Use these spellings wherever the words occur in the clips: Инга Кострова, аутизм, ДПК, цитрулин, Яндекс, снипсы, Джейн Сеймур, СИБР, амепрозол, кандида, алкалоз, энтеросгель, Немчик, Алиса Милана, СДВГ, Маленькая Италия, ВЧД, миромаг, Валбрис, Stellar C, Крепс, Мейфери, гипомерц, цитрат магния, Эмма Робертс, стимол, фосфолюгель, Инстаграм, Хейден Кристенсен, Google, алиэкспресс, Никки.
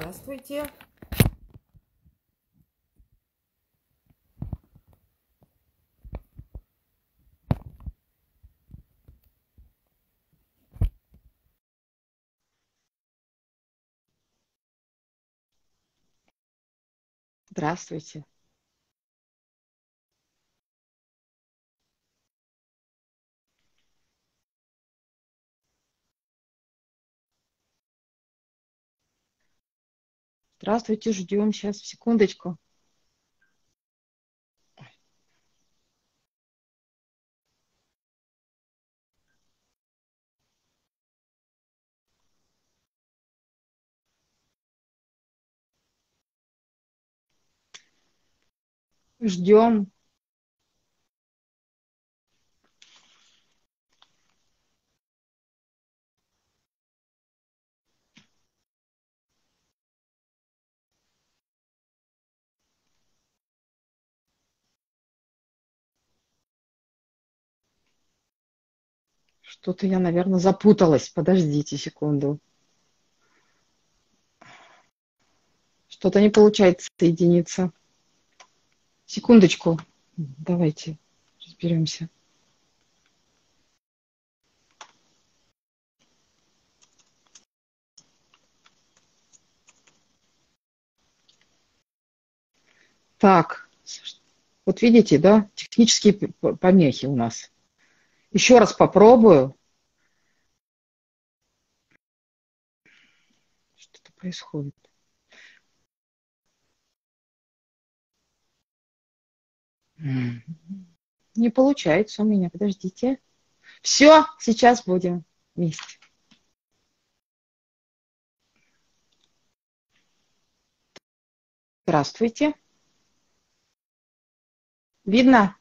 Здравствуйте. Здравствуйте. Здравствуйте, ждем сейчас, секундочку. Ждем. Что-то я, наверное, запуталась. Подождите секунду. Что-то не получается соединиться. Секундочку. Давайте разберемся. Так. Вот видите, да? Технические помехи у нас. Еще раз попробую. Что-то происходит. Не получается у меня. Подождите. Все, сейчас будем вместе. Здравствуйте. Видно?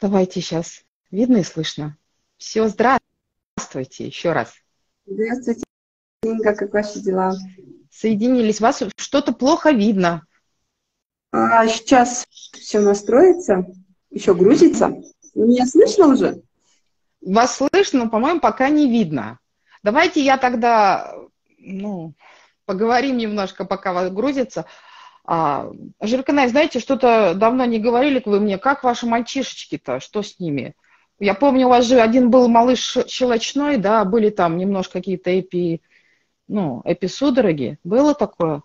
Давайте сейчас. Видно и слышно. Все, здравствуйте еще раз. Здравствуйте, Инга, как ваши дела? Соединились. Вас что-то плохо видно. Сейчас все настроится, еще грузится. Меня слышно уже? Вас слышно, но, по-моему, пока не видно. Давайте я тогда, поговорим немножко, пока вас грузится. Жиркина, знаете, что-то давно не говорили вы мне, как ваши мальчишечки-то, что с ними? Я помню, у вас же один был малыш щелочной, да, были там немножко какие-то эписудороги. Было такое?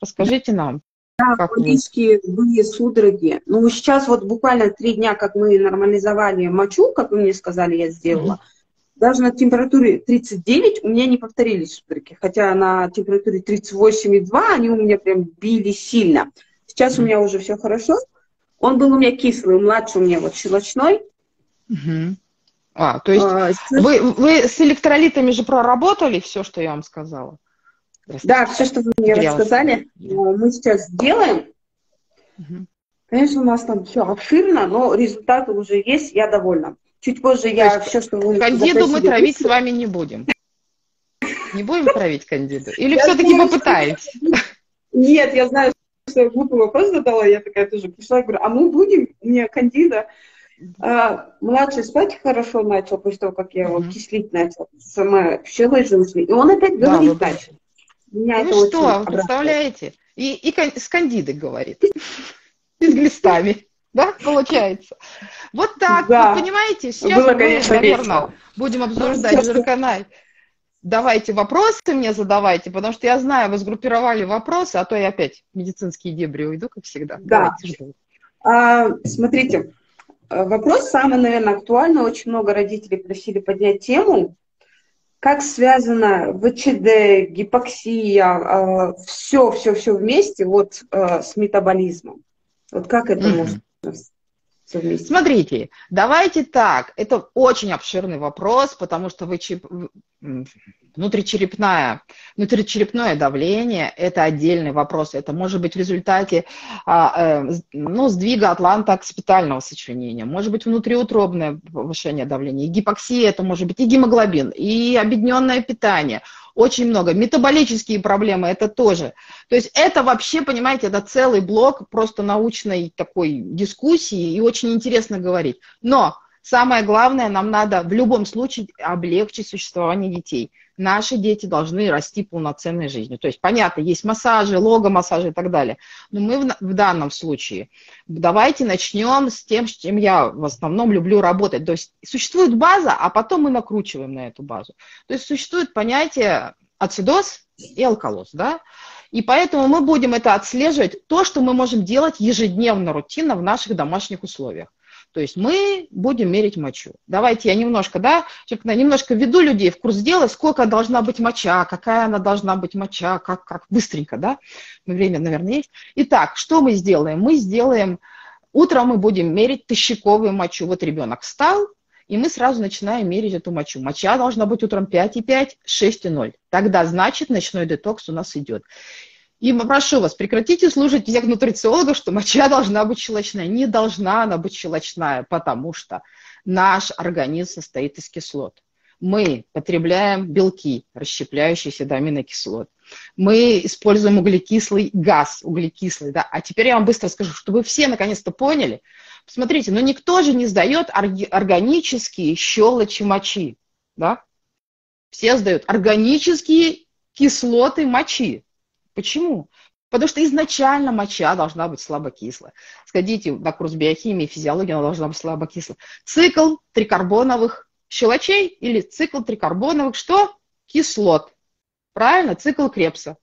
Расскажите нам. Да, малышки были судороги. Ну, сейчас вот буквально 3 дня, как мы нормализовали мочу, как вы мне сказали, я сделала. Даже на температуре 39 у меня не повторились судороги. Хотя на температуре 38,2 они у меня прям били сильно. Сейчас у меня уже все хорошо. Он был у меня кислый, младший у меня вот щелочной. Угу. То есть вы с электролитами же проработали все, что я вам сказала? Да, все, что вы мне рассказали, мы сейчас сделаем. Угу. Конечно, у нас там все обширно, но результаты уже есть, я довольна. Чуть позже я все, что вы кандиду мы травить с вами не будем. Не будем травить кандиду? Или все-таки попытаетесь? Нет, я знаю, что я глупый вопрос задала, я такая тоже пришла и говорю, а мы будем, мне кандида... младший спать хорошо начал, после того, как я его кислить начал. Сама пчелы жужжали. И он опять говорит начал. Ну что, представляете? И с кандидой говорит. И с глистами. Да, получается. Вот так, вы понимаете? Сейчас мы, наверное, будем обсуждать Жирканай. Давайте вопросы мне задавайте, потому что я знаю, вы сгруппировали вопросы, а то я опять в медицинские дебри уйду, как всегда. Да. Смотрите. Вопрос самый, наверное, актуальный. Очень много родителей просили поднять тему. Как связано ВЧД, гипоксия, все-все-все вместе вот с метаболизмом? Вот как это можно все вместе? Смотрите, давайте так. Это очень обширный вопрос, потому что внутричерепное давление – это отдельный вопрос. Это может быть в результате сдвига атлантоокципитального сочленения, может быть внутриутробное повышение давления, и гипоксия, это может быть и гемоглобин, и объединенное питание. Очень много. Метаболические проблемы – это тоже. То есть это вообще, понимаете, это целый блок просто научной такой дискуссии, и очень интересно говорить. Но самое главное, нам надо в любом случае облегчить существование детей. наши дети должны расти полноценной жизнью. То есть, понятно, есть массажи, логомассажи и так далее. Но мы в данном случае давайте начнем с тем, с чем я в основном люблю работать. То есть, существует база, а потом мы накручиваем на эту базу. То есть, существует понятие ацидоз и алкалоз, да? И поэтому мы будем это отслеживать, то, что мы можем делать ежедневно, рутинно в наших домашних условиях. То есть мы будем мерить мочу. Давайте я немножко, да, немножко веду людей в курс дела, сколько должна быть моча, какая она должна быть моча, как быстренько, да, время, наверное, есть. Итак, что мы сделаем? Мы сделаем, утром мы будем мерить тыщиковую мочу. Вот ребенок встал, и мы сразу начинаем мерить эту мочу. Моча должна быть утром 5,5, 6,0. Тогда, значит, ночной детокс у нас идет. И прошу вас, прекратите слушать всех нутрициологов, что моча должна быть щелочная. Не должна она быть щелочная, потому что наш организм состоит из кислот. Мы потребляем белки, расщепляющиеся до аминокислот. Мы используем углекислый газ, углекислый, да. А теперь я вам быстро скажу, чтобы все наконец-то поняли. Смотрите, но никто же не сдает органические щелочи мочи, да? Все сдают органические кислоты мочи. Почему? Потому что изначально моча должна быть слабокислая. Сходите на курс биохимии, физиологии, она должна быть слабокислая. Цикл трикарбоновых щелочей или цикл трикарбоновых что? Кислот. Правильно? Цикл Крепса.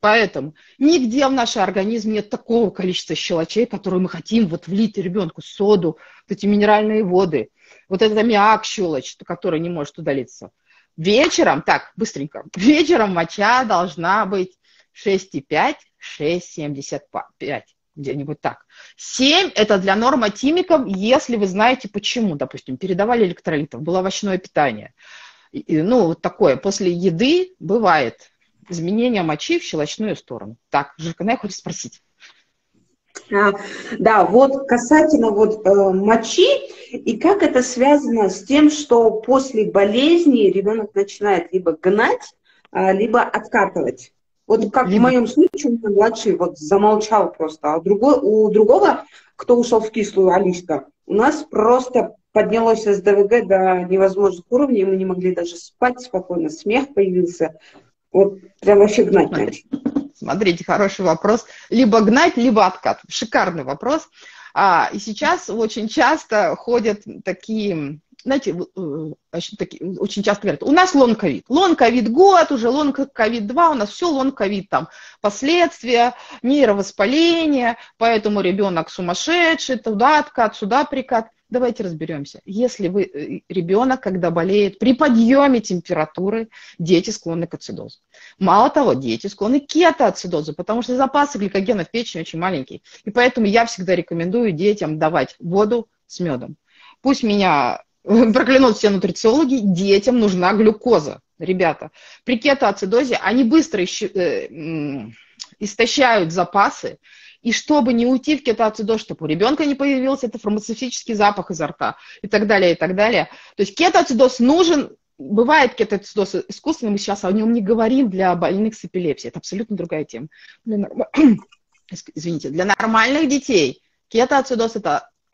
Поэтому нигде в наш организм нет такого количества щелочей, которые мы хотим вот влить ребенку, соду, вот эти минеральные воды, вот этот аммиак щелочь, который не может удалиться. Вечером, так, быстренько, вечером моча должна быть 6,5, 6,75, где-нибудь так. 7 – это для нормотимиков, если вы знаете почему. Допустим, передавали электролитов, было овощное питание. Ну, вот такое. После еды бывает изменение мочи в щелочную сторону. Так, Жиркина, я хочу спросить. Да, вот касательно вот мочи, и как это связано с тем, что после болезни ребенок начинает либо гнать, либо откатывать. Вот как в моем случае, у меня младший вот замолчал просто, а у другого, кто ушел в кислую, Алишка, у нас просто поднялось СДВГ до невозможных уровней, мы не могли даже спать спокойно, смех появился, вот прям вообще гнать начали. Смотрите, хороший вопрос. Либо гнать, либо откат. Шикарный вопрос. И сейчас очень часто ходят такие... Знаете, очень часто говорят, у нас лонг-ковид. Лонг-ковид год, уже лонг-ковид-2, у нас все лонг-ковид, там последствия, нейровоспаление, поэтому ребенок сумасшедший, туда откат, сюда прикат. Давайте разберемся. Если вы ребенок, когда болеет, при подъеме температуры, дети склонны к ацидозу. Мало того, дети склонны к кетоацидозу, потому что запасы гликогена в печени очень маленькие. И поэтому я всегда рекомендую детям давать воду с медом. Пусть меня проклянут все нутрициологи, детям нужна глюкоза. Ребята, при кетоацидозе они быстро истощают запасы, и чтобы не уйти в кетоацидоз, чтобы у ребенка не появился это фармацевтический запах изо рта и так далее, и так далее. То есть кетоацидоз нужен, бывает кетоацидоз искусственный, мы сейчас о нем не говорим для больных с эпилепсией, это абсолютно другая тема. Извините, для нормальных детей кетоацидоз –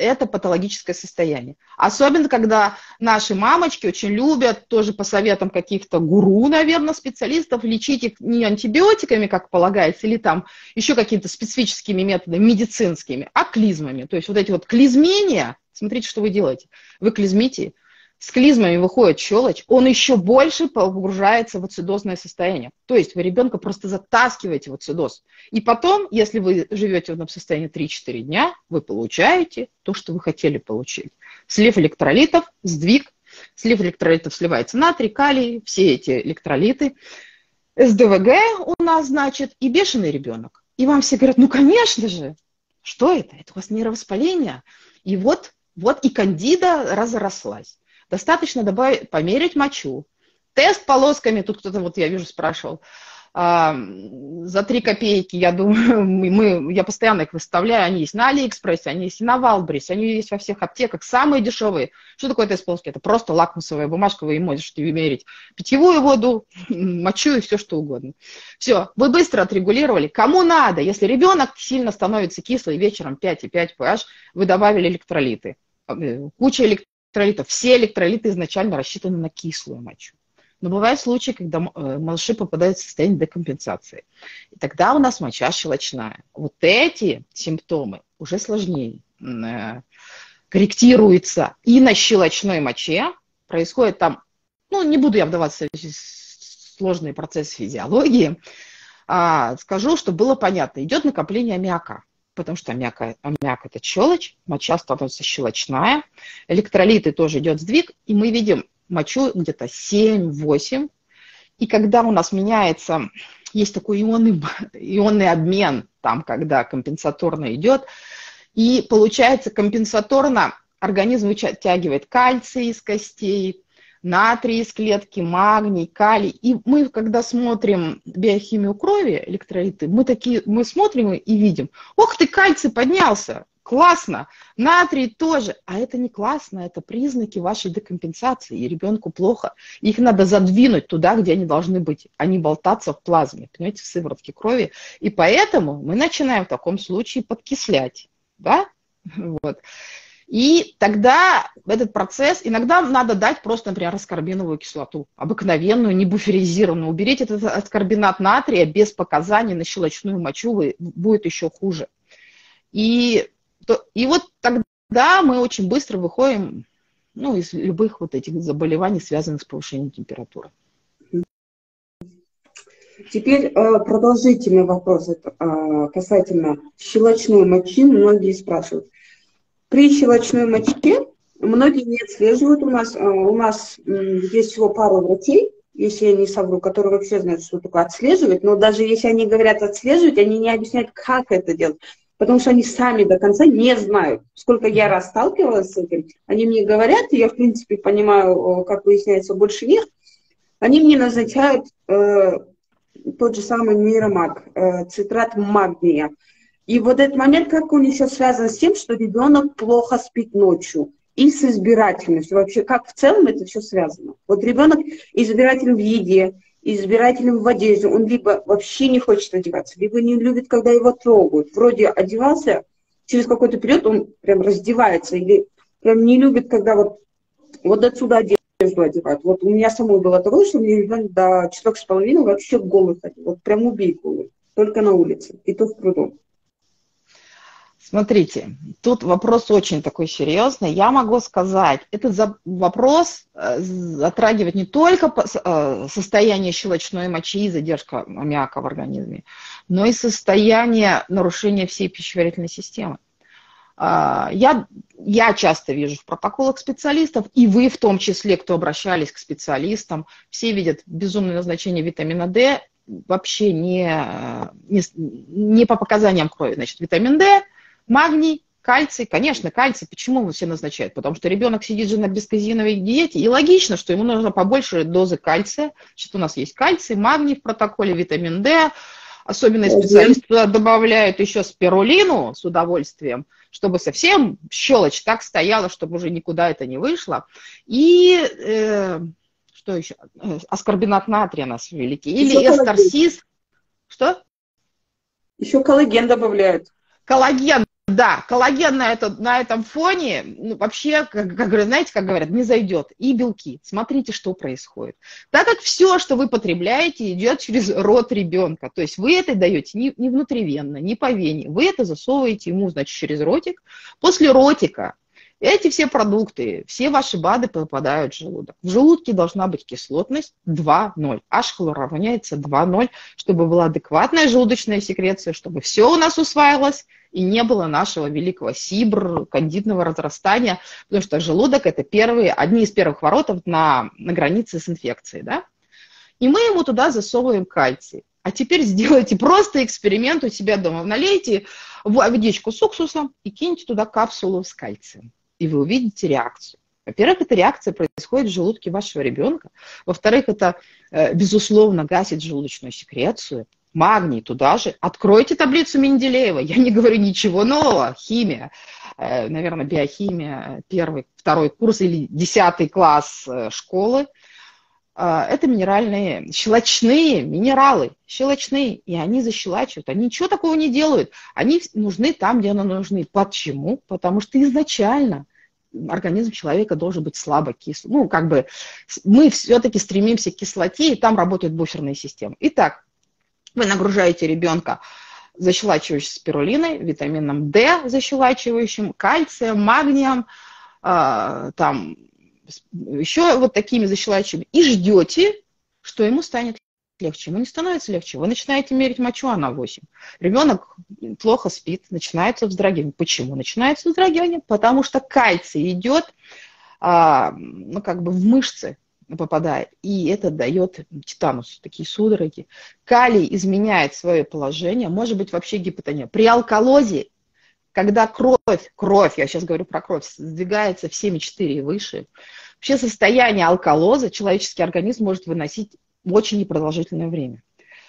это патологическое состояние. Особенно, когда наши мамочки очень любят, тоже по советам каких-то гуру, наверное, специалистов, лечить их не антибиотиками, как полагается, или там еще какими-то специфическими методами, медицинскими, а клизмами. То есть вот эти вот клизмения, смотрите, что вы делаете. Вы клизмите, с клизмами выходит щелочь, он еще больше погружается в ацидозное состояние. То есть вы ребенка просто затаскиваете в ацидоз. И потом, если вы живете в одном состоянии 3-4 дня, вы получаете то, что вы хотели получить. Слив электролитов, сдвиг. Слив электролитов сливается натрий, калий, все эти электролиты. СДВГ у нас, значит, и бешеный ребенок. И вам все говорят, ну, конечно же, что это? Это у вас нейровоспаление. И вот и кандида разрослась. Достаточно добавить, померить мочу. Тест полосками, тут кто-то, вот я вижу, спрашивал, за 3 копейки, я думаю, я постоянно их выставляю, они есть на Алиэкспрессе, они есть и на Валбрис, они есть во всех аптеках, самые дешевые. Что такое тест полоски? Это просто лакмусовая бумажка, вы можете мерить питьевую воду, мочу и все что угодно. Все, вы быстро отрегулировали. Кому надо, если ребенок сильно становится кислый, вечером 5,5 pH, вы добавили электролиты, куча электролитов. Все электролиты изначально рассчитаны на кислую мочу. Но бывают случаи, когда малыши попадают в состояние декомпенсации. И тогда у нас моча щелочная. Вот эти симптомы уже сложнее корректируются. И на щелочной моче происходит там, ну, не буду я вдаваться в сложные процессы физиологии, скажу, чтобы было понятно, идет накопление аммиака. Потому что аммиак – это щелочь, моча становится щелочная, электролиты тоже идет сдвиг, и мы видим мочу где-то 7-8. И когда у нас меняется, есть такой ионный обмен, там, когда компенсаторно идет, и получается компенсаторно организм вытягивает кальций из костей, натрий из клетки, магний, калий. И мы, когда смотрим биохимию крови, электролиты, мы смотрим и видим, ох ты, кальций поднялся, классно, натрий тоже. А это не классно, это признаки вашей декомпенсации, и ребенку плохо. Их надо задвинуть туда, где они должны быть, а не болтаться в плазме, понимаете, в сыворотке крови. И поэтому мы начинаем в таком случае подкислять, да, вот. И тогда этот процесс, иногда надо дать просто, например, аскорбиновую кислоту, обыкновенную, не буферизированную. Уберите этот аскорбинат натрия без показаний на щелочную мочу, будет еще хуже. И вот тогда мы очень быстро выходим, ну, из любых вот этих заболеваний, связанных с повышением температуры. Теперь продолжительный вопрос касательно щелочной мочи. Многие спрашивают. При щелочной моче многие не отслеживают. У нас есть всего пару врачей, если я не совру, которые вообще знают, что такое отслеживать. Но даже если они говорят отслеживать, они не объясняют, как это делать. Потому что они сами до конца не знают. Сколько я раз сталкивалась с этим, они мне говорят, и я, в принципе, понимаю, как выясняется, больше нет. Они мне назначают тот же самый миромаг, цитрат магния. И вот этот момент, как он еще связан с тем, что ребенок плохо спит ночью, и с избирательностью. Вообще, как в целом это все связано? Вот ребенок избирателен в еде, избирателен в одежде. Он либо вообще не хочет одеваться, либо не любит, когда его трогают. Вроде одевался, через какой-то период он прям раздевается, или прям не любит, когда вот отсюда одежду одевают. Вот у меня самой было такое, что мне ребенок до 4,5 вообще голый ходил. Вот прям убей голый, только на улице, и то с трудом. Смотрите, тут вопрос очень такой серьезный. Я могу сказать, этот вопрос затрагивает не только состояние щелочной мочи и задержка аммиака в организме, но и состояние нарушения всей пищеварительной системы. Я часто вижу в протоколах специалистов, и вы в том числе, кто обращались к специалистам, все видят безумное назначение витамина D, вообще не по показаниям крови. Значит, витамин D, магний, кальций. Конечно, кальций. Почему его все назначают? Потому что ребенок сидит же на бесказиновой диете, и логично, что ему нужно побольше дозы кальция. Значит, у нас есть кальций, магний в протоколе, витамин D. Особенно специалисты туда добавляют еще спирулину с удовольствием, чтобы совсем щелочь так стояла, чтобы уже никуда это не вышло. И что еще? Аскорбинат натрия у нас великий. Или эстер-сис. Что? Еще коллаген добавляют. Коллаген, да, коллаген на этом фоне, ну, вообще, знаете, как говорят, не зайдет. И белки. Смотрите, что происходит. Так как все, что вы потребляете, идет через рот ребенка. То есть вы это даете не внутривенно, не по вене. Вы это засовываете ему, значит, через ротик. После ротика эти все продукты, все ваши БАДы попадают в желудок. В желудке должна быть кислотность 2,0. H-хлор равняется 2,0, чтобы была адекватная желудочная секреция, чтобы все у нас усваивалось, и не было нашего великого СИБР, кандидного разрастания, потому что желудок – это одни из первых воротов на границе с инфекцией, да? И мы ему туда засовываем кальций. А теперь сделайте просто эксперимент у себя дома. Налейте водичку с уксусом и киньте туда капсулу с кальцием. И вы увидите реакцию. Во-первых, эта реакция происходит в желудке вашего ребенка. Во-вторых, это, безусловно, гасит желудочную секрецию. Магний туда же. Откройте таблицу Менделеева. Я не говорю ничего нового. Химия, наверное, биохимия, 1-2 курс или 10 класс школы. Это минеральные, щелочные минералы, щелочные, и они защелачивают, они ничего такого не делают, они нужны там, где они нужны. Почему? Потому что изначально организм человека должен быть слабо кислым. Ну, как бы мы все-таки стремимся к кислоте, и там работает буферная система. Итак, вы нагружаете ребенка защелачивающей спирулиной, витамином D защелачивающим, кальцием, магнием, там еще вот такими защелачивающими, и ждете, что ему станет легче. Ему не становится легче. Вы начинаете мерить мочу, она 8. Ребенок плохо спит, начинается вздрагивание. Почему начинается вздрагивание? Потому что кальций идет, ну, как бы в мышцы попадает, и это дает титанус, такие судороги. Калий изменяет свое положение, может быть вообще гипотония. При алкалозе, когда кровь, я сейчас говорю про кровь, сдвигается в 7,4 и выше, вообще состояние алкалоза человеческий организм может выносить очень непродолжительное время.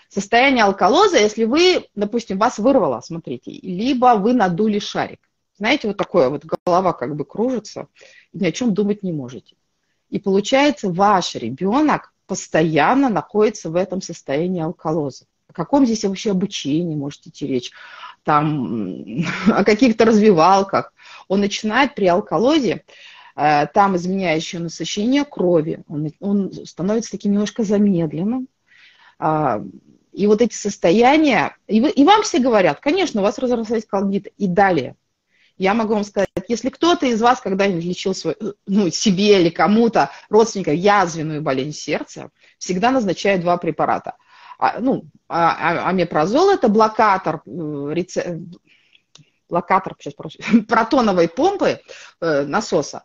Состояние алкалоза, если вы, допустим, вас вырвало, смотрите, либо вы надули шарик. Знаете, вот такое вот голова как бы кружится, и ни о чем думать не можете. И получается, ваш ребенок постоянно находится в этом состоянии алкалоза. О каком здесь вообще обучении может идти речь? Там, о каких-то развивалках. Он начинает при алкалозе, там изменяющее насыщение крови, он становится таким немножко замедленным. И вот эти состояния, и вам все говорят, конечно, у вас разрослась колонит, и далее. Я могу вам сказать, если кто-то из вас когда-нибудь лечил свой, ну, себе или кому-то, родственникам, язвенную болезнь сердца, всегда назначают 2 препарата. Амепрозол – это блокатор протоновой помпы насоса.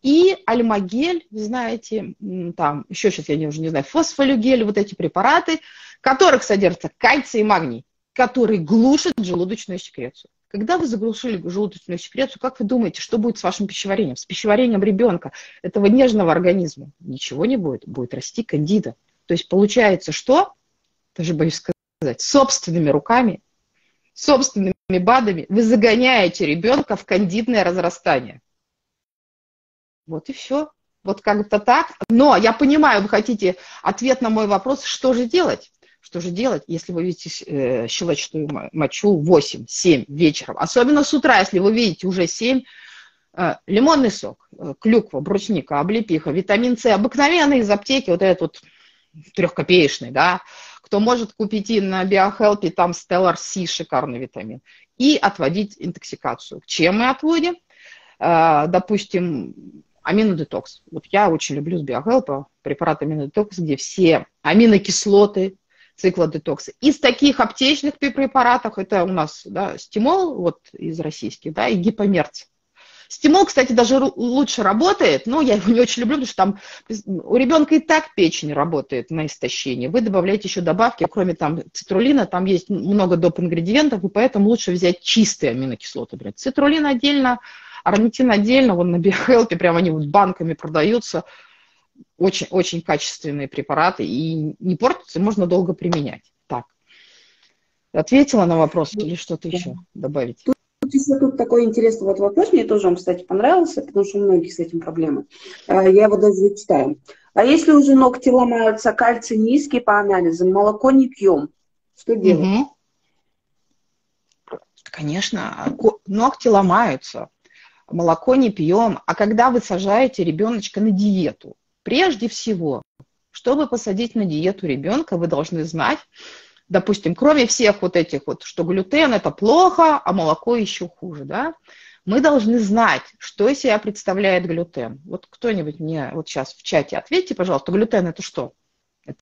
И альмагель, знаете, там, еще сейчас я уже не знаю, фосфолюгель, вот эти препараты, в которых содержится кальций и магний, которые глушат желудочную секрецию. Когда вы заглушили желудочную секрецию, как вы думаете, что будет с вашим пищеварением? С пищеварением ребенка, этого нежного организма? Ничего не будет, будет расти кандида. То есть получается, что, даже боюсь сказать, собственными руками, собственными БАДами вы загоняете ребенка в кандидное разрастание. Вот и все. Вот как-то так. Но я понимаю, вы хотите ответ на мой вопрос, что же делать? Что же делать, если вы видите щелочную мочу 8-7 вечером? Особенно с утра, если вы видите уже 7, лимонный сок, клюква, брусника, облепиха, витамин С, обыкновенный из аптеки, вот этот вот 3-копеечный, да, кто может купить и на BioHelp, и там Stellar C, шикарный витамин, и отводить интоксикацию. Чем мы отводим? Допустим, аминодетокс. Вот я очень люблю с BioHelp препарат аминодетокс, где все аминокислоты, цикла детокса. Из таких аптечных препаратов это у нас, да, стимол, вот из российских, да, и гипомерц. Стимол, кстати, даже лучше работает, но я его не очень люблю, потому что там у ребенка и так печень работает на истощение. Вы добавляете еще добавки, кроме там цитрулина, там есть много доп. Ингредиентов, и поэтому лучше взять чистые аминокислоты. Например, цитрулин отдельно, арнитин отдельно, вон на BioHelp прямо они вот банками продаются. Очень качественные препараты и не портятся, можно долго применять. Так. Ответила на вопрос или что-то еще добавить? Тут такой интересный вот вопрос, мне тоже он, кстати, понравился, потому что у многих с этим проблемы. Я его даже читаю. А если уже ногти ломаются, кальций низкий по анализам, молоко не пьем, что делать? Угу. Конечно, ногти ломаются, молоко не пьем. А когда вы сажаете ребеночка на диету, прежде всего, чтобы посадить на диету ребенка, вы должны знать, допустим, кроме всех вот этих вот, что глютен – это плохо, а молоко еще хуже, да? Мы должны знать, что из себя представляет глютен. Вот кто-нибудь мне вот сейчас в чате ответьте, пожалуйста, глютен – это что? Это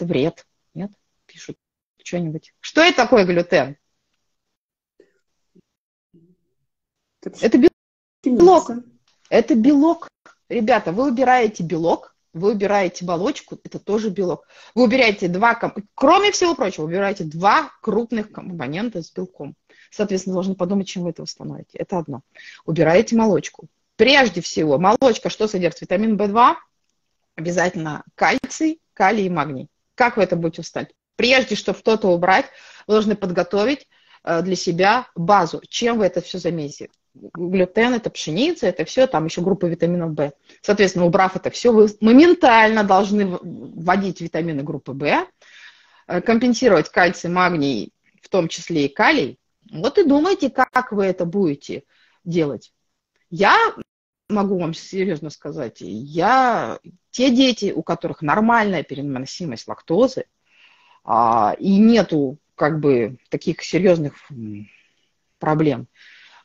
вред, нет? Пишут что-нибудь. Что это такое глютен? Это белок. Это белок. Ребята, вы убираете белок, вы убираете оболочку, это тоже белок. Вы убираете кроме всего прочего, убираете 2 крупных компонента с белком. Соответственно, должны подумать, чем вы это восстановите. Это одно. Убираете молочку. Прежде всего, молочка что содержит? Витамин В2, обязательно кальций, калий и магний. Как вы это будете восстановить? Прежде, чтобы что-то убрать, вы должны подготовить для себя базу. Чем вы это все замесите? Глютен, это пшеница, это все, там еще группа витаминов В. Соответственно, убрав это все, вы моментально должны вводить витамины группы В, компенсировать кальций, магний, в том числе и калий. Вот и думайте, как вы это будете делать. Я могу вам серьезно сказать, те дети, у которых нормальная переносимость лактозы, и нету как бы таких серьезных проблем,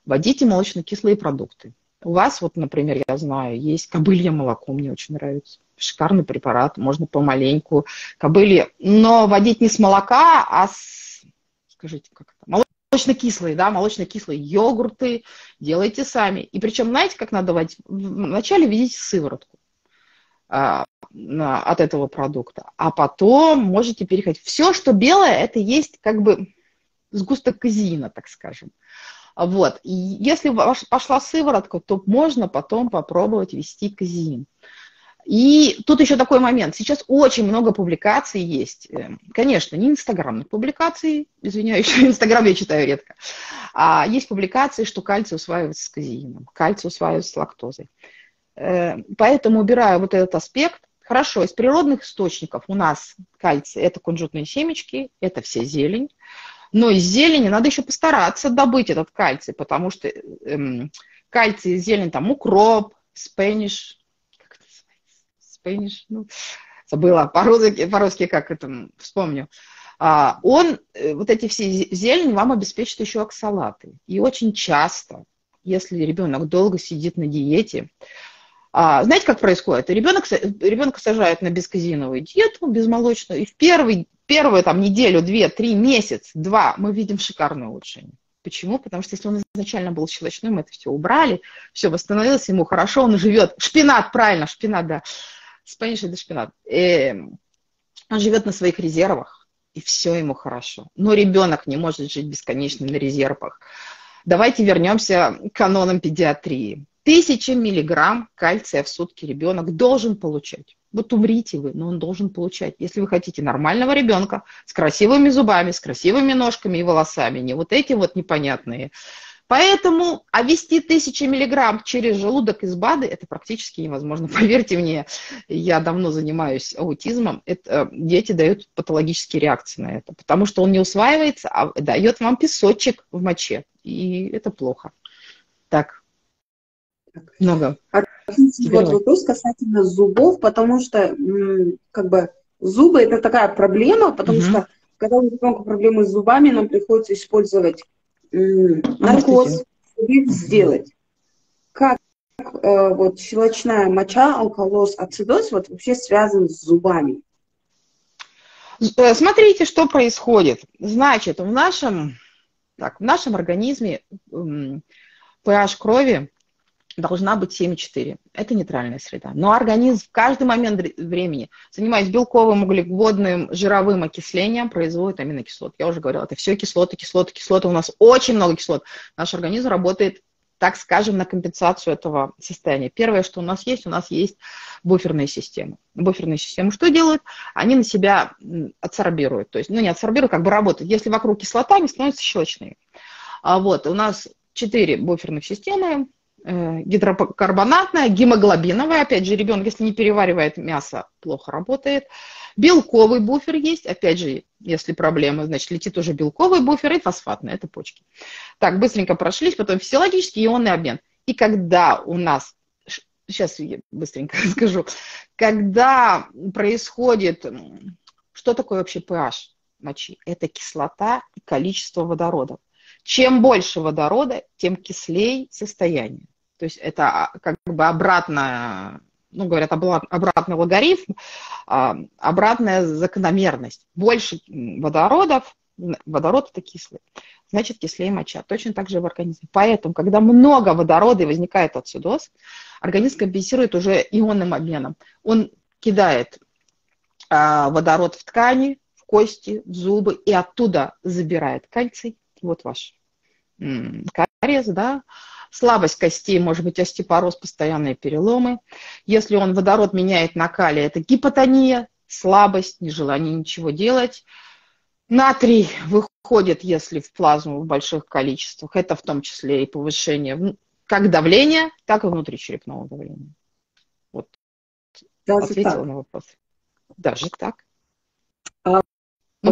вводите молочно-кислые продукты. У вас, вот, например, я знаю, есть кобылье молоко, мне очень нравится. Шикарный препарат, можно помаленьку кобылье, но вводить не с молока, а с, скажите, как это, молочно-кислые, да, молочно-кислые йогурты делайте сами. И причем, знаете, как надо вводить? Вначале введите сыворотку от этого продукта, а потом можете переходить. Все, что белое, это есть как бы сгусток казеина, так скажем. Вот. И если пошла сыворотка, то можно потом попробовать ввести казеин. И тут еще такой момент. Сейчас очень много публикаций есть. Конечно, не инстаграмных публикаций. Извиняюсь, инстаграм я читаю редко. А есть публикации, что кальций усваивается с казеином, кальций усваивается с лактозой. Поэтому убираю вот этот аспект. Хорошо, из природных источников у нас кальций – это кунжутные семечки, это вся зелень. Но из зелени надо еще постараться добыть этот кальций, потому что кальций из зелени, там, укроп, спэниш, как это называется, спэниш, ну, забыла, по-русски как это, вспомню. Он, вот эти все зелень вам обеспечит еще оксалаты. И очень часто, если ребенок долго сидит на диете, знаете, как происходит? Ребенка сажают на безказиновую диету, безмолочную, и в первую там, неделю, две, три, месяц, два мы видим шикарное улучшение. Почему? Потому что если он изначально был щелочным, мы это все убрали, все восстановилось, ему хорошо, он живет. Шпинат, правильно, шпинат, да. Спанишь, это шпинат. Он живет на своих резервах, и все ему хорошо. Но ребенок не может жить бесконечно на резервах. Давайте вернемся к канонам педиатрии. 1000 миллиграмм кальция в сутки ребенок должен получать. Вот умрите вы, но он должен получать. Если вы хотите нормального ребенка с красивыми зубами, с красивыми ножками и волосами, не вот эти вот непонятные. Поэтому ввести 1000 миллиграмм через желудок из БАДы это практически невозможно. Поверьте мне, я давно занимаюсь аутизмом. Дети дают патологические реакции на это, потому что он не усваивается, а дает вам песочек в моче. И это плохо. Так. Много. Вот вопрос касательно зубов, потому что как бы зубы это такая проблема, потому что когда у ребенка проблемы с зубами, нам приходится использовать наркоз, чтобы их сделать. Как вот щелочная моча, алкалоз, ацидоз вот вообще связан с зубами? Смотрите, что происходит. Значит, в нашем организме pH крови должна быть 7,4. Это нейтральная среда. Но организм в каждый момент времени, занимаясь белковым, углеводным, жировым окислением, производит аминокислот. Я уже говорила, это все кислоты, кислоты, кислоты. У нас очень много кислот. Наш организм работает, так скажем, на компенсацию этого состояния. Первое, что у нас есть буферные системы. Буферные системы что делают? Они на себя адсорбируют. То есть, ну не адсорбируют, как бы работают. Если вокруг кислота, они становятся щелочными. Вот, у нас 4 буферных системы. Гидрокарбонатная, гемоглобиновая, опять же, ребенок, если не переваривает мясо, плохо работает. Белковый буфер есть, опять же, если проблема, значит, летит уже белковый буфер и фосфатные, это почки. Так, быстренько прошлись, потом физиологический ионный обмен. И когда у нас, сейчас я быстренько скажу, когда происходит, что такое вообще pH мочи? Это кислота и количество водорода. Чем больше водорода, тем кислей состояние. То есть это как бы обратно, ну, говорят, обратный логарифм, обратная закономерность. Больше водородов, водород это кислый, значит кислее моча. Точно так же в организме. Поэтому, когда много водорода и возникает ацидоз, организм компенсирует уже ионным обменом. Он кидает водород в ткани, в кости, в зубы и оттуда забирает кальций. Вот ваш кариес, да, слабость костей, может быть, остеопороз, постоянные переломы. Если он водород меняет на калий, это гипотония, слабость, нежелание ничего делать. Натрий выходит, если в плазму в больших количествах, это в том числе и повышение как давления, так и внутричерепного давления. Вот. Даже ответила так на вопрос. Даже так. Ну, вот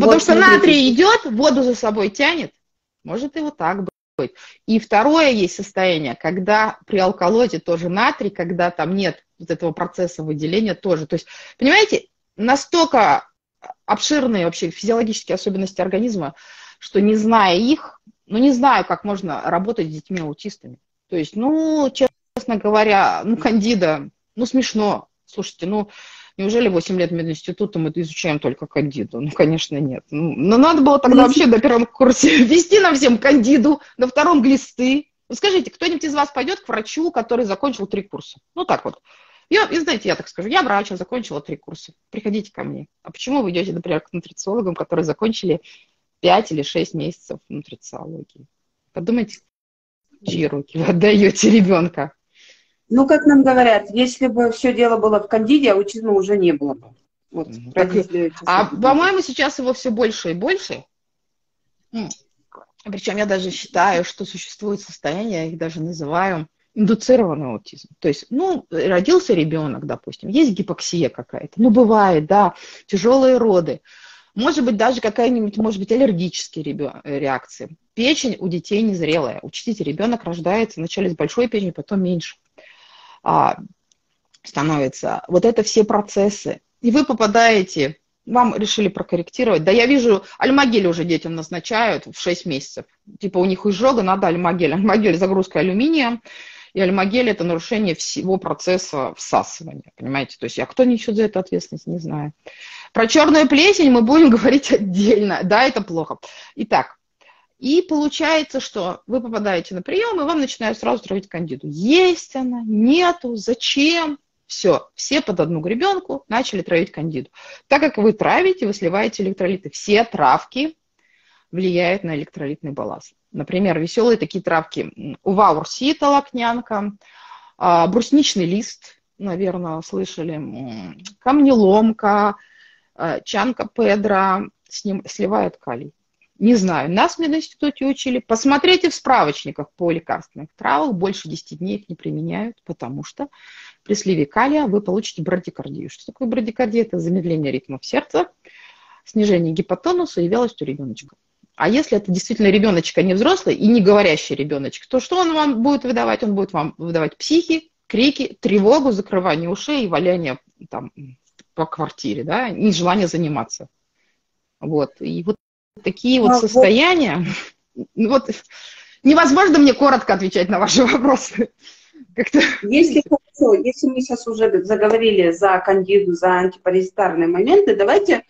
потому что натрий идет, воду за собой тянет. Может и вот так быть. И второе есть состояние, когда при алкалозе тоже натрий, когда там нет вот этого процесса выделения тоже. То есть, понимаете, настолько обширные вообще физиологические особенности организма, что не зная их, ну не знаю, как можно работать с детьми-аутистами. То есть, ну, честно говоря, ну кандида, ну смешно. Слушайте, ну неужели 8 лет мединститута мы изучаем только кандиду? Ну, конечно, нет. Ну, но надо было тогда вообще на первом курсе вести нам всем кандиду, на втором глисты. Ну, скажите, кто-нибудь из вас пойдет к врачу, который закончил 3 курса? Ну, так вот. И знаете, я так скажу, я врач, закончила 3 курса. Приходите ко мне. А почему вы идете, например, к нутрициологам, которые закончили 5 или 6 месяцев нутрициологии? Подумайте, чьи руки вы отдаете ребенка. Ну, как нам говорят, если бы все дело было в кандиде, аутизма уже не было бы. Вот, по-моему, сейчас его все больше и больше. Причем я даже считаю, что существует состояние, я их даже называю индуцированный аутизм. То есть, ну, родился ребенок, допустим, есть гипоксия какая-то, ну, бывает, да, тяжелые роды. Может быть, даже какая-нибудь, может быть, аллергические реакции. Печень у детей незрелая. Учтите, ребенок рождается вначале с большой печенью, потом меньше становится. Вот это все процессы. И вы попадаете, вам решили прокорректировать. Да я вижу, альмагель уже детям назначают в 6 месяцев. Типа у них изжога, надо альмагель. Альмагель – загрузка алюминия. И альмагель – это нарушение всего процесса всасывания. Понимаете? То есть, а кто несет за это ответственность, не знаю. Про черную плесень мы будем говорить отдельно. Да, это плохо. Итак. И получается, что вы попадаете на прием, и вам начинают сразу травить кандиду. Есть она, нету, зачем? Все, все под одну гребенку начали травить кандиду. Так как вы травите, вы сливаете электролиты. Все травки влияют на электролитный баланс. Например, веселые такие травки. Ува урсита, лакнянка, брусничный лист, наверное, слышали, камнеломка, чанка педра, с ним сливают калий. Не знаю, нас в мединституте учили. Посмотрите в справочниках по лекарственных травах, больше 10 дней их не применяют, потому что при сливе калия вы получите брадикардию. Что такое брадикардия? Это замедление ритмов сердца, снижение гипотонуса и вялость у ребеночка. А если это действительно ребеночек, а не взрослый и не говорящий ребеночек, то что он вам будет выдавать? Он будет вам выдавать психи, крики, тревогу, закрывание ушей и валяние там по квартире, да, нежелание заниматься. Вот. И вот такие вот состояния. Вот невозможно мне коротко отвечать на ваши вопросы. Если хорошо, если мы сейчас уже заговорили за кандиду, за антипаразитарные моменты, давайте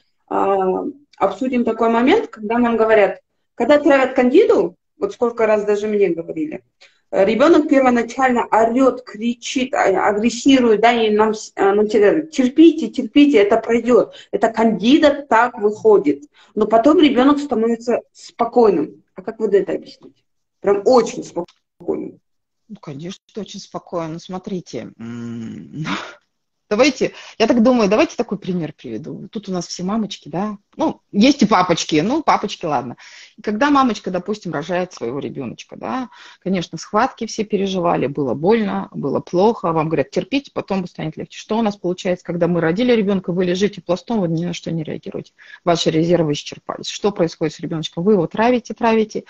обсудим такой момент, когда нам говорят, когда травят кандиду, вот сколько раз даже мне говорили, ребенок первоначально орет, кричит, агрессирует, да, и нам говорят, терпите, терпите, это пройдет. Это кандида так выходит. Но потом ребенок становится спокойным. А как вы это объясните? Прям очень спокойным. Ну, конечно, очень спокойно. Смотрите, давайте, я так думаю, давайте такой пример приведу. Тут у нас все мамочки, да? Ну, есть и папочки, ну, папочки, ладно. И когда мамочка, допустим, рожает своего ребеночка, да, конечно, схватки все переживали, было больно, было плохо, вам говорят, терпите, потом станет легче. Что у нас получается, когда мы родили ребенка, вы лежите пластом, вы ни на что не реагируете, ваши резервы исчерпались. Что происходит с ребеночком? Вы его травите, травите.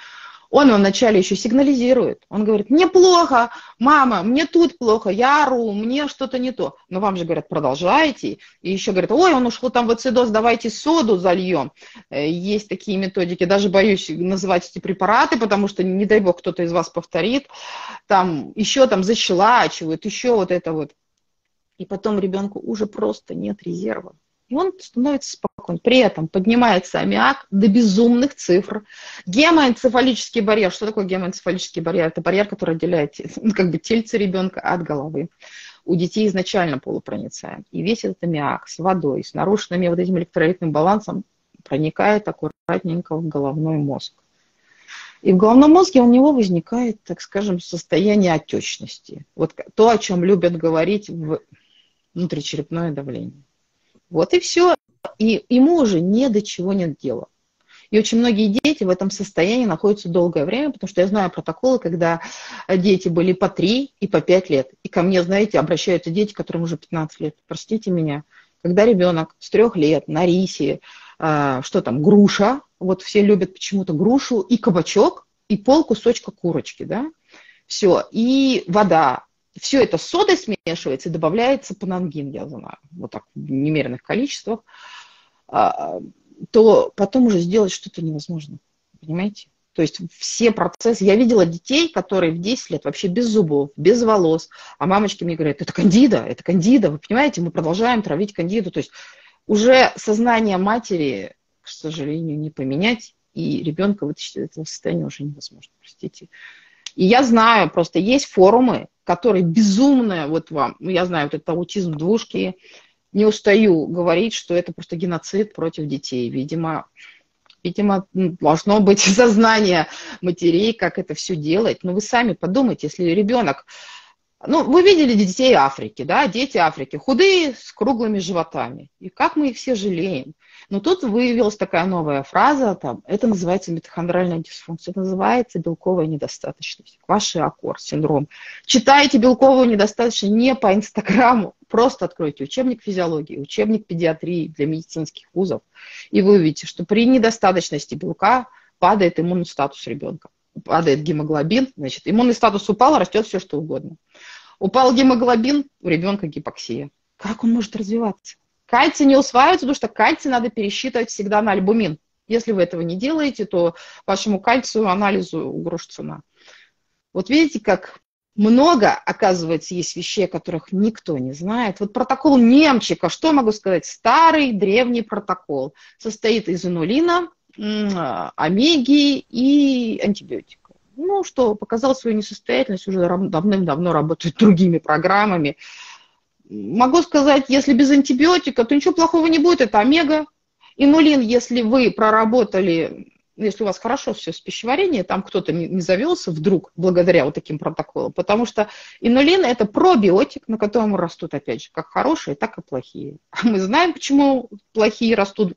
Он вам вначале еще сигнализирует. Он говорит, мне плохо, мама, мне тут плохо, я ору, мне что-то не то. Но вам же говорят, продолжайте. И еще говорят, ой, он ушел там в ацидоз, давайте соду зальем. Есть такие методики, даже боюсь называть эти препараты, потому что, не дай бог, кто-то из вас повторит. Там еще там защелачивают, еще вот это вот. И потом ребенку уже просто нет резерва. И он становится спокойным. При этом поднимается аммиак до безумных цифр. Гемоэнцефалический барьер. Что такое гемоэнцефалический барьер? Это барьер, который отделяет как бы тельце ребенка от головы. У детей изначально полупроницаем. И весь этот аммиак с водой, с нарушенным вот этим электролитным балансом проникает аккуратненько в головной мозг. И в головном мозге у него возникает, так скажем, состояние отечности. Вот то, о чем любят говорить внутричерепное давление. Вот и все. И ему уже ни до чего нет дела. И очень многие дети в этом состоянии находятся долгое время, потому что я знаю протоколы, когда дети были по 3 и по 5 лет. И ко мне, знаете, обращаются дети, которым уже 15 лет. Простите меня, когда ребенок с 3 лет на рисе, что там, груша, вот все любят почему-то грушу и кабачок, и пол-кусочка курочки, да, все, и вода. Все это с содой смешивается и добавляется панангин, я знаю, вот так в немеренных количествах, то потом уже сделать что-то невозможно, понимаете? То есть все процессы... Я видела детей, которые в 10 лет вообще без зубов, без волос, а мамочки мне говорят, это кандида, вы понимаете, мы продолжаем травить кандиду. То есть уже сознание матери, к сожалению, не поменять, и ребенка вытащить из этого состояния уже невозможно, простите. И я знаю, просто есть форумы, которые безумно, вот вам, ну, я знаю, вот это аутизм двушки, не устаю говорить, что это просто геноцид против детей. Видимо, должно быть сознание матерей, как это все делать. Но вы сами подумайте, если ребенок... Ну, вы видели детей Африки, да, дети Африки, худые, с круглыми животами. И как мы их все жалеем. Но тут выявилась такая новая фраза, там, это называется митохондральная дисфункция, это называется белковая недостаточность. Ваш аккорд, синдром. Читайте белковую недостаточность не по Инстаграму, просто откройте учебник физиологии, учебник педиатрии для медицинских вузов, и вы увидите, что при недостаточности белка падает иммунный статус ребенка. Падает гемоглобин, значит, иммунный статус упал, растет все, что угодно. Упал гемоглобин, у ребенка гипоксия. Как он может развиваться? Кальций не усваивается, потому что кальций надо пересчитывать всегда на альбумин. Если вы этого не делаете, то вашему кальцию анализу грош цена. Вот видите, как много, оказывается, есть вещей, о которых никто не знает. Вот протокол Немчика, что могу сказать? Старый древний протокол. Состоит из инулина, омеги и антибиотика. Ну, что показал свою несостоятельность, уже давным-давно работают другими программами. Могу сказать, если без антибиотика, то ничего плохого не будет, это омега. Инулин, если вы проработали, если у вас хорошо все с пищеварением, там кто-то не завелся вдруг благодаря вот таким протоколам, потому что инулин – это пробиотик, на котором растут, опять же, как хорошие, так и плохие. А мы знаем, почему плохие растут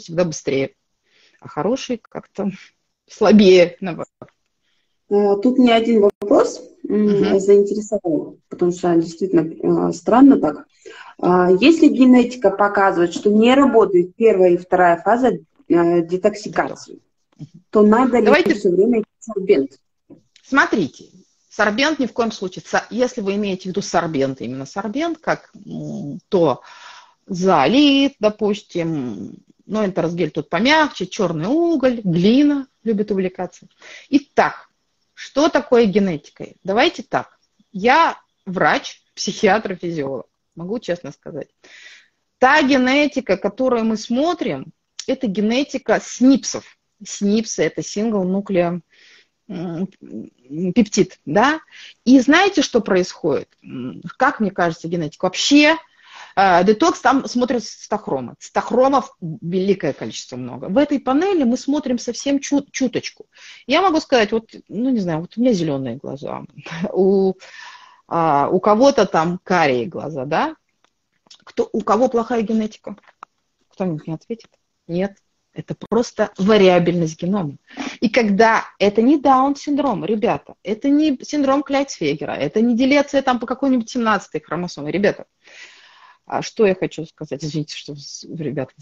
всегда быстрее, а хорошие как-то слабее, наоборот. Тут мне один вопрос заинтересовал, потому что действительно странно так. Если генетика показывает, что не работает первая и вторая фаза детоксикации, то надо ли все время сорбент? Смотрите, сорбент ни в коем случае. Если вы имеете в виду сорбент, именно сорбент, как то залит, допустим, но энтеросгель тут помягче, черный уголь, глина любит увлекаться. Итак, что такое генетика? Давайте так. Я врач, психиатр, физиолог. Могу честно сказать. Та генетика, которую мы смотрим, это генетика снипсов. Снипсы – это сингл-нуклеопептид, да? И знаете, что происходит? Как мне кажется, генетика вообще... Детокс, там смотрят цитохромы. Цитохромов великое количество много. В этой панели мы смотрим совсем чуточку. Я могу сказать, вот, ну не знаю, вот у меня зеленые глаза, у кого-то там карие глаза, да? У кого плохая генетика? Кто-нибудь мне ответит? Нет. Это просто вариабельность генома. И когда это не Даун-синдром, ребята, это не синдром Кляйцфегера, это не делеция там по какой-нибудь 17-й хромосоме, ребята. А что я хочу сказать? Извините, что, ребята,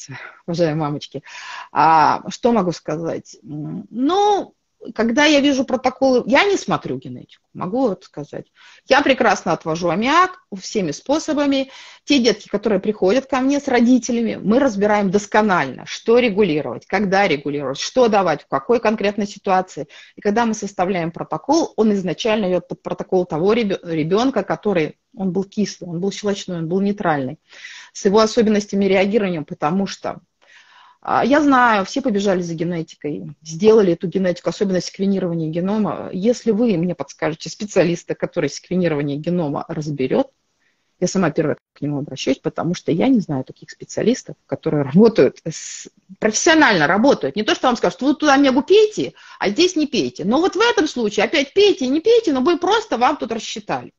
уважаемые мамочки. Что могу сказать? Ну, когда я вижу протоколы, я не смотрю генетику, могу вот сказать. Я прекрасно отвожу аммиак всеми способами. Те детки, которые приходят ко мне с родителями, мы разбираем досконально, что регулировать, когда регулировать, что давать, в какой конкретной ситуации. И когда мы составляем протокол, он изначально идет под протокол того ребенка, который... Он был кислый, он был щелочной, он был нейтральный. С его особенностями реагирования, потому что я знаю, все побежали за генетикой, сделали эту генетику, особенность секвенирования генома. Если вы мне подскажете специалиста, который секвенирование генома разберет, я сама первая к нему обращаюсь, потому что я не знаю таких специалистов, которые работают, профессионально работают. Не то, что вам скажут, вы туда мегу пейте, а здесь не пейте. Но вот в этом случае опять пейте и не пейте, но вы просто вам тут рассчитали.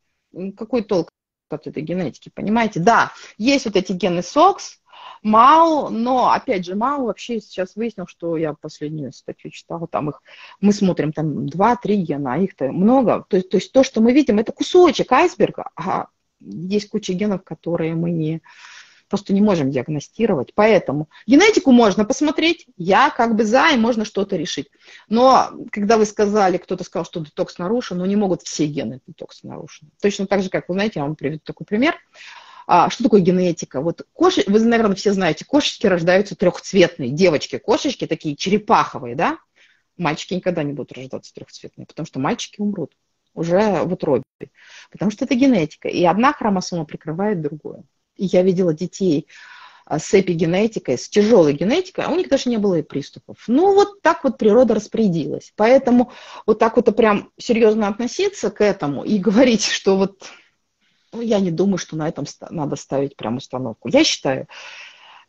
Какой толк от этой генетики, понимаете? Да, есть вот эти гены СОКС, МАО, но, опять же, МАО вообще сейчас выяснил, что я последнюю статью читала, там их, мы смотрим, там 2-3 гена, а их-то много. То есть то, что мы видим, это кусочек айсберга, а есть куча генов, которые мы не просто не можем диагностировать. Поэтому генетику можно посмотреть, я как бы за, и можно что-то решить. Но когда вы сказали, кто-то сказал, что детокс нарушен, но не могут все гены детокс нарушены. Точно так же, как, вы знаете, я вам приведу такой пример. Что такое генетика? Вот вы, наверное, все знаете, кошечки рождаются трехцветные, девочки-кошечки такие черепаховые, да? Мальчики никогда не будут рождаться трехцветные, потому что мальчики умрут уже в утробе, потому что это генетика. И одна хромосома прикрывает другую. И я видела детей с эпигенетикой, с тяжелой генетикой, а у них даже не было и приступов. Ну, вот так вот природа распорядилась. Поэтому вот так вот прям серьезно относиться к этому и говорить, что вот... Ну, я не думаю, что на этом надо ставить прям установку. Я считаю.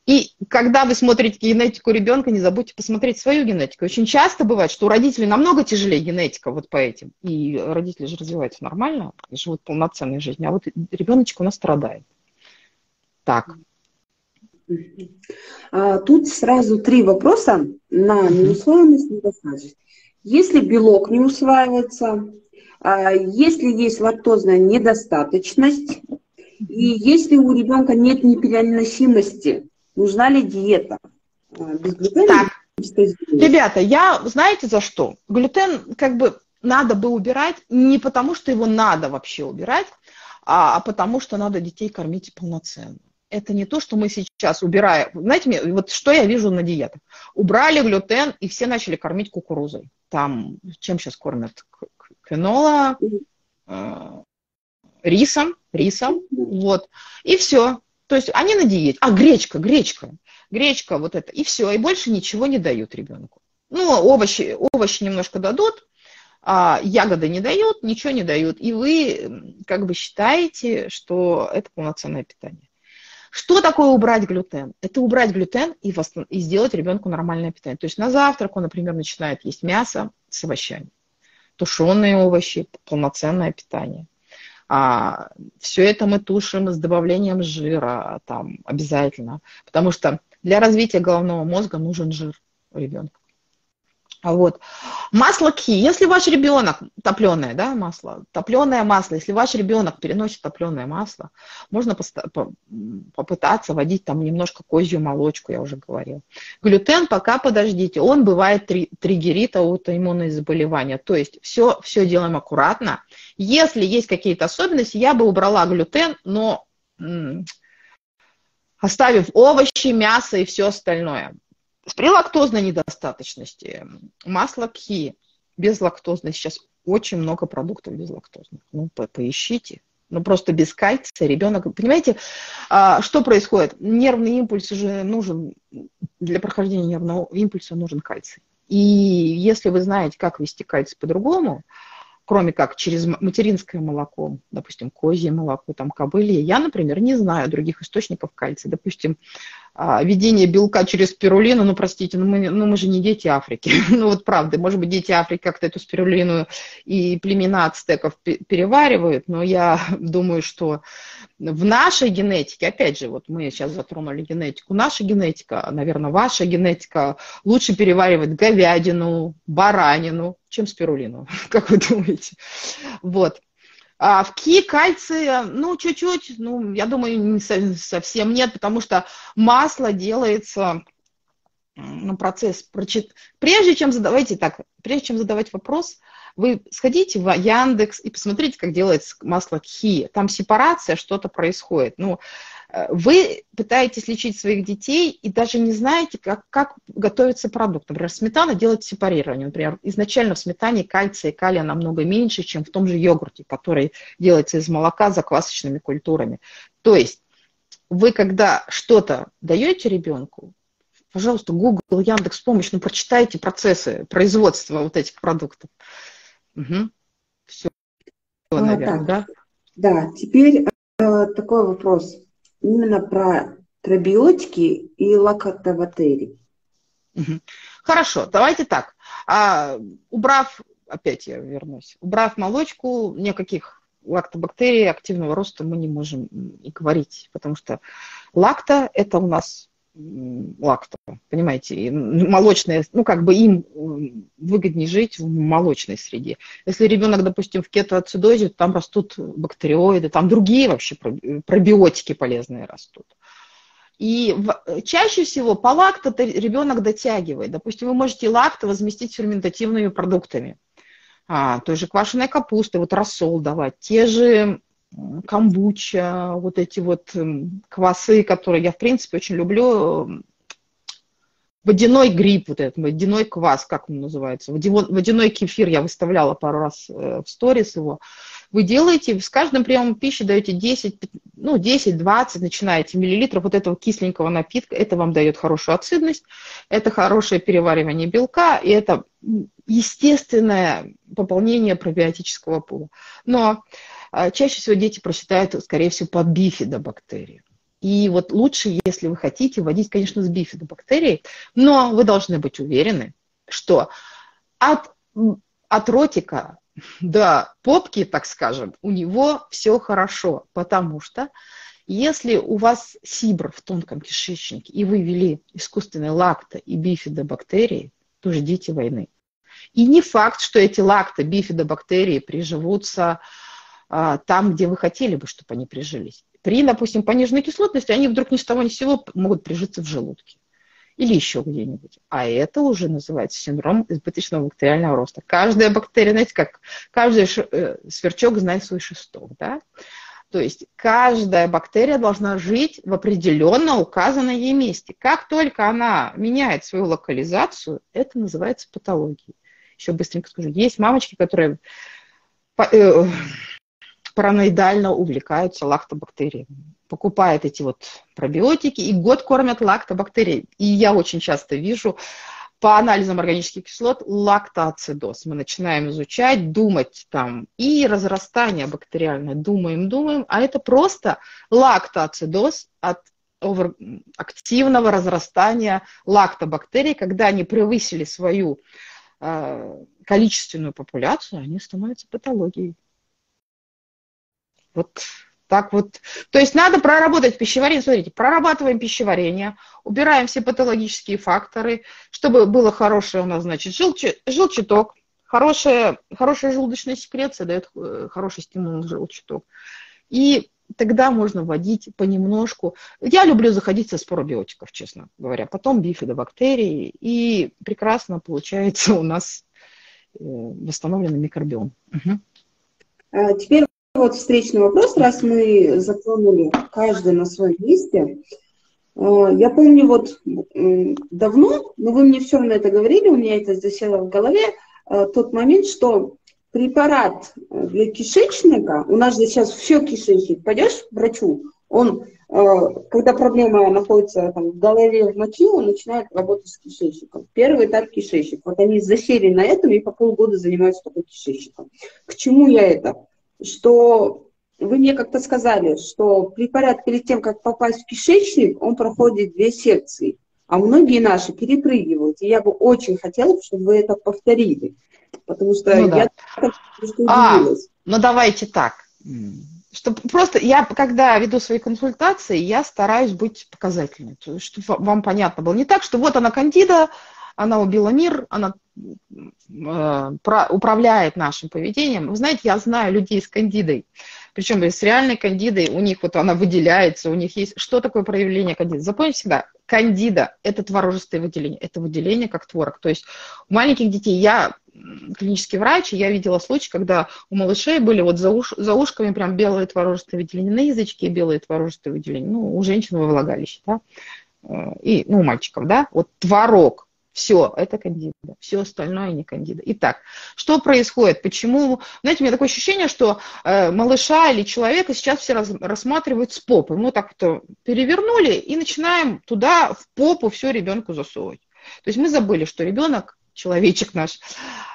И когда вы смотрите генетику ребенка, не забудьте посмотреть свою генетику. Очень часто бывает, что у родителей намного тяжелее генетика вот по этим. И родители же развиваются нормально, живут полноценной жизнью. А вот ребеночек у нас страдает. Так. Тут сразу три вопроса на неусвоенность, недостаточность. Если белок не усваивается, если есть лактозная недостаточность, и если у ребенка нет непереносимости, нужна ли диета? Без глютена? Ребята, я, знаете, за что? Глютен как бы надо бы убирать не потому, что его надо вообще убирать, а потому, что надо детей кормить полноценно. Это не то, что мы сейчас убираем. Знаете, вот что я вижу на диетах. Убрали глютен, и все начали кормить кукурузой. Там, чем сейчас кормят? Фенола, рисом, вот, и все. То есть они на диете. А, гречка, вот это, и все, и больше ничего не дают ребенку. Ну, овощи немножко дадут, ягоды не дают, ничего не дают. И вы как бы считаете, что это полноценное питание. Что такое убрать глютен? Это убрать глютен и сделать ребенку нормальное питание. То есть на завтрак он, например, начинает есть мясо с овощами. Тушеные овощи, полноценное питание. Все это мы тушим с добавлением жира, там, обязательно. Потому что для развития головного мозга нужен жир у ребенка. Вот. Масло ки. Если ваш ребенок, топленое, да, масло, топленое масло, если ваш ребенок переносит топленое масло, можно попытаться вводить там немножко козью молочку, я уже говорила. Глютен пока подождите, он бывает триггерит аутоиммунные заболевания. То есть все делаем аккуратно. Если есть какие-то особенности, я бы убрала глютен, но оставив овощи, мясо и все остальное. При лактозной недостаточности масло ки, безлактозное, сейчас очень много продуктов безлактозных. Ну, поищите. Ну, просто без кальция ребенок... Понимаете, что происходит? Нервный импульс же нужен, для прохождения нервного импульса нужен кальций. И если вы знаете, как вести кальций по-другому, кроме как через материнское молоко, допустим, козье молоко, там, кобылье. Я, например, не знаю других источников кальция. Допустим, введение белка через спирулину, ну, простите, мы же не дети Африки. Ну, вот правда, может быть, дети Африки как-то эту спирулину и племена ацтеков переваривают, но я думаю, что в нашей генетике, опять же, вот мы сейчас затронули генетику, наша генетика, наверное, ваша генетика лучше переваривает говядину, баранину, чем спирулину, как вы думаете. Вот. А в ки кальция, ну, чуть-чуть, ну, я думаю, не совсем нет, потому что масло делается, ну, процесс прочитать. Прежде чем задавать вопрос, вы сходите в Яндекс и посмотрите, как делается масло ки. Там сепарация, что-то происходит. Ну, вы пытаетесь лечить своих детей и даже не знаете, как готовится продукт. Например, сметана делает сепарирование. Например, изначально в сметане кальция и калия намного меньше, чем в том же йогурте, который делается из молока заквасочными культурами. То есть вы, когда что-то даете ребенку, пожалуйста, Google, Яндекс, помощь, ну, прочитайте процессы производства вот этих продуктов. Угу. Все, наверное, да? Да, теперь такой вопрос. Именно про пробиотики и лактобактерии. Хорошо, давайте так. Убрав, опять я вернусь, убрав молочку, никаких лактобактерий активного роста мы не можем и говорить, потому что лакта – это у нас лакта, понимаете, и молочная, ну, как бы им выгоднее жить в молочной среде. Если ребенок, допустим, в кетоацидозе, там растут бактериоиды, там другие вообще пробиотики полезные растут. И чаще всего по лакто ребенок дотягивает. Допустим, вы можете лакто возместить ферментативными продуктами. Той же квашеной капусты, вот рассол давать, те же камбуча, вот эти вот квасы, которые я, в принципе, очень люблю. Водяной гриб, вот этот, водяной квас, как он называется, водяной кефир, я выставляла пару раз в сторис его. Вы делаете, с каждым приемом пищи даете 10-20, начинаете миллилитров вот этого кисленького напитка, это вам дает хорошую ацидность, это хорошее переваривание белка, и это естественное пополнение пробиотического пула. Но чаще всего дети просчитают, скорее всего, по бифидобактерии. И вот лучше, если вы хотите, вводить, конечно, с бифидобактерией, но вы должны быть уверены, что от ротика до попки, так скажем, у него все хорошо, потому что если у вас СИБР в тонком кишечнике, и вы ввели искусственные лакто и бифидобактерии, то ждите войны. И не факт, что эти лакто, бифидобактерии приживутся там, где вы хотели бы, чтобы они прижились. При, допустим, пониженной кислотности они вдруг ни с того ни с сего могут прижиться в желудке или еще где-нибудь. А это уже называется синдром избыточного бактериального роста. Каждая бактерия, знаете, как каждый сверчок знает свой шесток, да? То есть каждая бактерия должна жить в определенно указанной ей месте. Как только она меняет свою локализацию, это называется патологией. Еще быстренько скажу. Есть мамочки, которые параноидально увлекаются лактобактериями. Покупают эти вот пробиотики и год кормят лактобактерии. И я очень часто вижу по анализам органических кислот лактоацидоз. Мы начинаем изучать, думать там. И разрастание бактериальное. Думаем. А это просто лактоацидоз от активного разрастания лактобактерий. Когда они превысили свою количественную популяцию, они становятся патологией. Вот так вот. То есть надо проработать пищеварение. Смотрите, прорабатываем пищеварение, убираем все патологические факторы, чтобы было хорошее у нас, значит, желчаток, хорошая желудочная секреция дает хороший стимул на желчаток. И тогда можно вводить понемножку. Я люблю заходить со споробиотиков, честно говоря. Потом бифидобактерии, и прекрасно получается у нас восстановленный микробиом. Угу. Теперь вот встречный вопрос, раз мы затронули каждый на своем месте. Я помню вот давно, но вы мне все равно это говорили, у меня это засело в голове, тот момент, что препарат для кишечника, у нас же сейчас все кишечник, пойдешь к врачу, он, когда проблема находится там, в голове, в моче, он начинает работать с кишечником. Первый этап кишечник. Вот они засели на этом и по полгода занимаются только кишечником. К чему я это? Что вы мне как-то сказали, что препарат перед тем, как попасть в кишечник, он проходит 2 секции, а многие наши перепрыгивают. И я бы очень хотела, чтобы вы это повторили, потому что я так удивилась. Ну давайте так. Чтобы просто я, когда веду свои консультации, я стараюсь быть показательной, чтобы вам понятно было. Не так, что вот она кандида, она убила мир, она управляет нашим поведением. Вы знаете, я знаю людей с кандидой, причем с реальной кандидой, у них вот она выделяется, у них есть... Что такое проявление кандиды? Запомните всегда, кандида – это творожистое выделение, это выделение как творог. То есть у маленьких детей, я клинический врач, и я видела случаи, когда у малышей были вот за ушками прям белые творожистые выделения, на язычке белые творожистые выделения, ну, у женщин во влагалище, да, и, ну, у мальчиков, да, вот творог. Все, это кандида. Все остальное не кандида. Итак, что происходит? Почему? Знаете, у меня такое ощущение, что малыша или человека сейчас все рассматривают с попы. Мы так вот перевернули и начинаем туда в попу все ребенку засовывать. То есть мы забыли, что ребенок, человечек наш,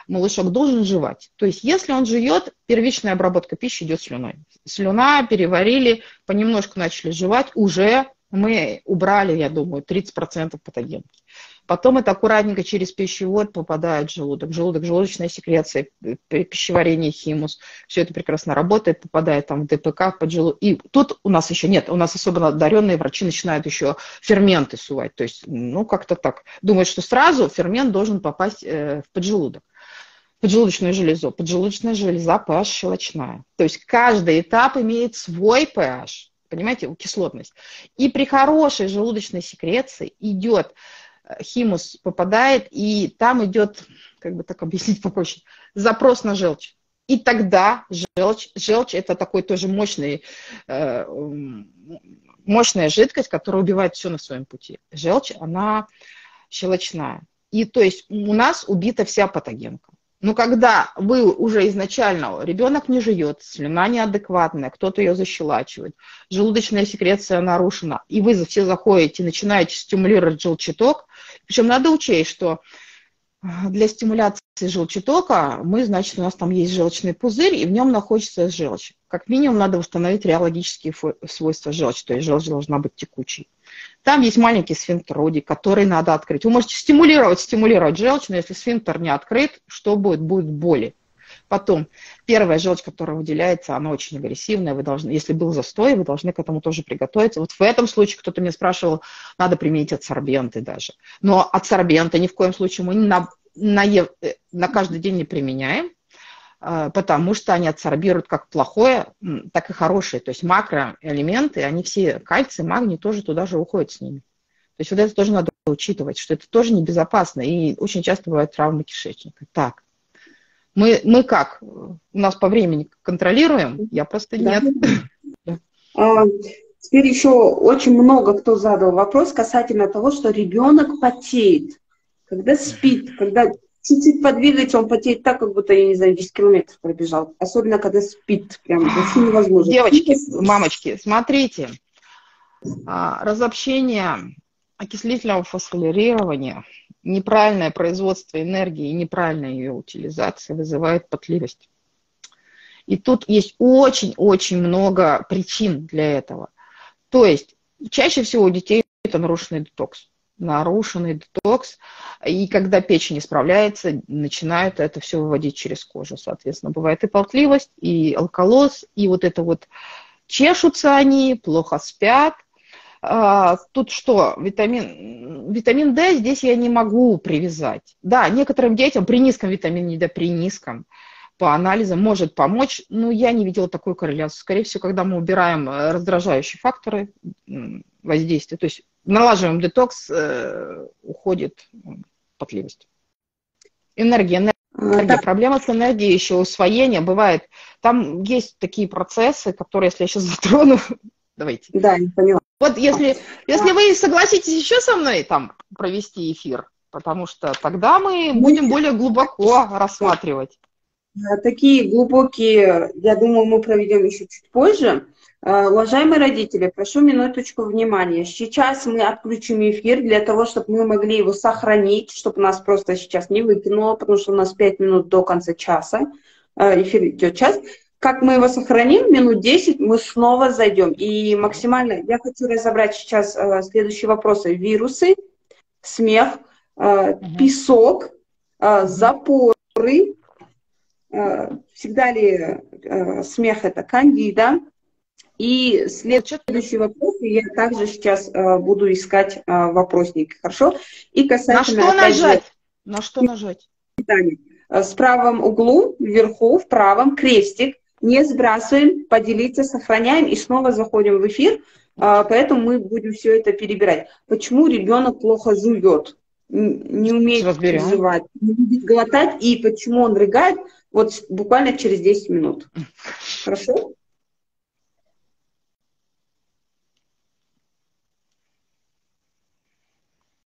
малышок должен жевать. То есть если он жует, первичная обработка пищи идет слюной. Слюна переварили, понемножку начали жевать, уже мы убрали, я думаю, 30% патогенки. Потом это аккуратненько через пищевод попадает в желудок. Желудок, желудочная секреция, пищеварение, химус. Все это прекрасно работает, попадает там в ДПК, в поджелудок. И тут у нас еще нет, у нас особенно одаренные врачи начинают еще ферменты сувать. То есть, ну, как-то так. Думают, что сразу фермент должен попасть в поджелудок, в поджелудочную железу. Поджелудочная железа pH щелочная. То есть каждый этап имеет свой pH. понимаете, кислотность. И при хорошей желудочной секреции идет, химус попадает, и там идет, как бы так объяснить попроще, запрос на желчь. И тогда желчь это такой тоже мощная жидкость, которая убивает все на своем пути. Желчь, она щелочная. И то есть у нас убита вся патогенка. Но когда вы уже изначально, ребенок не жует, слюна неадекватная, кто-то ее защелачивает, желудочная секреция нарушена, и вы все заходите, начинаете стимулировать желчаток. Причем надо учесть, что для стимуляции желчатока мы, значит, у нас там есть желчный пузырь, и в нем находится желчь. Как минимум надо восстановить реологические свойства желчи, то есть желчь должна быть текучей. Там есть маленький сфинктер руди, который надо открыть. Вы можете стимулировать желчь, но если сфинктер не открыт, что будет? Будут боли. Потом, первая желчь, которая выделяется, она очень агрессивная. Вы должны, если был застой, вы должны к этому тоже приготовиться. Вот в этом случае кто-то меня спрашивал, надо применить адсорбенты даже. Но адсорбенты ни в коем случае мы на каждый день не применяем, потому что они адсорбируют как плохое, так и хорошее. То есть макроэлементы, они все, кальций, магний тоже туда же уходят с ними. То есть вот это тоже надо учитывать, что это тоже небезопасно. И очень часто бывают травмы кишечника. Так. Мы как? У нас по времени контролируем? Я просто нет. Теперь еще очень много кто задал вопрос касательно того, что ребенок потеет, когда спит, когда чуть-чуть подвигается, он потеет так, как будто, я не знаю, 10 километров пробежал. Особенно, когда спит. Прям вообще невозможно. Девочки, мамочки, смотрите. Разобщение окислительного фосфорилирования, неправильное производство энергии и неправильная ее утилизация вызывает потливость. И тут есть очень-очень много причин для этого. То есть чаще всего у детей это нарушенный детокс. И когда печень исправляется, начинают это все выводить через кожу. Соответственно, бывает и потливость, и алкалоз, и вот это вот чешутся они, плохо спят. Тут что, витамин D здесь я не могу привязать. Да, некоторым детям при низком витамине D, при низком по анализам может помочь, но я не видела такую корреляцию. Скорее всего, когда мы убираем раздражающие факторы воздействия, то есть налаживаем детокс, уходит потливость. Энергия. Проблема с энергией, еще усвоение бывает. Там есть такие процессы, которые, если я сейчас затрону, давайте. Да, я поняла. Вот если вы согласитесь еще со мной там провести эфир, потому что тогда мы будем более глубоко рассматривать. Такие глубокие, я думаю, мы проведем еще чуть позже. Уважаемые родители, прошу минуточку внимания. Сейчас мы отключим эфир для того, чтобы мы могли его сохранить, чтобы нас просто сейчас не выкинуло, потому что у нас 5 минут до конца часа. Эфир идет час. Как мы его сохраним, минут 10 мы снова зайдем. И максимально я хочу разобрать сейчас следующие вопросы. Вирусы, смех, песок, запоры. Всегда ли смех это кандида? И следующий вопрос, я также сейчас буду искать вопросник. Хорошо? И касательно... На что нажать? Питание. В правом углу, вверху, в правом крестик. Не сбрасываем, поделиться, сохраняем и снова заходим в эфир. Поэтому мы будем все это перебирать. Почему ребенок плохо жует, не умеет жевать, не будет глотать и почему он рыгает вот буквально через 10 минут. Хорошо?